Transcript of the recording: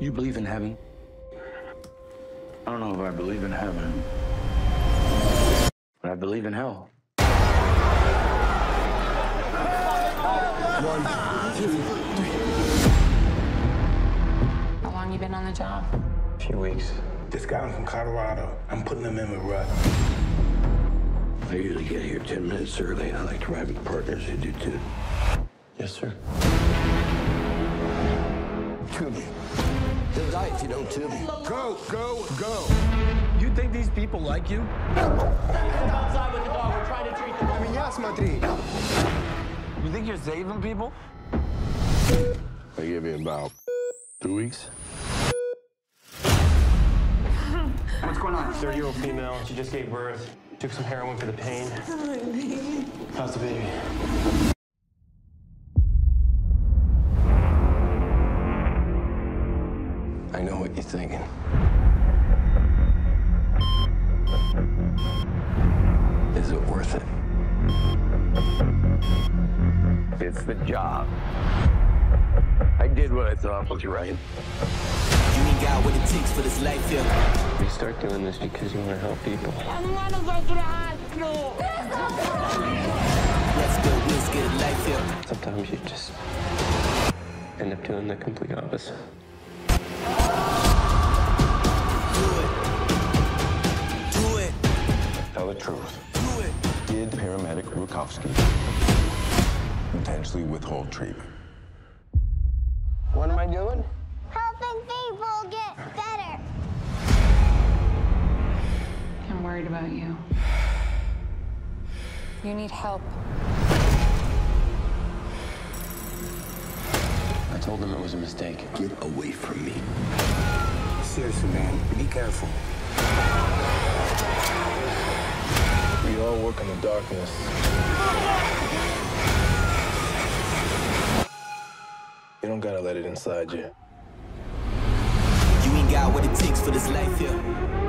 You believe in heaven? I don't know if I believe in heaven, but I believe in hell. 1, 2, 3. How long you been on the job? A few weeks. This guy was from Colorado. I'm putting him in with Russ. I usually get here 10 minutes early. I like to ride with partners who do too. Yes, sir. Kill me. He'll die if you don't kill me. Go, go, go. You think these people like you? Outside with the dog. We're trying to treat them. I mean, yes, Madrid. You think you're saving people? I give you about 2 weeks. What's going on? 30-year-old female. She just gave birth. Took some heroin for the pain. How's the baby? I know what you're thinking. Is it worth it? It's the job. I did what I thought was right. You ain't got what it takes for this life here. You start doing this because you want to help people. I want to go to the hospital. Let's go, let's get a life here. Sometimes you just end up doing the complete opposite. Do it. Tell the truth. Do it. Did paramedic Rutkovsky intentionally withhold treatment? What am I doing? Helping people get better. I'm worried about you. You need help. I told them it was a mistake. Get away from me. Seriously, man, be careful. We all work in the darkness. You don't gotta let it inside you. You ain't got what it takes for this life here.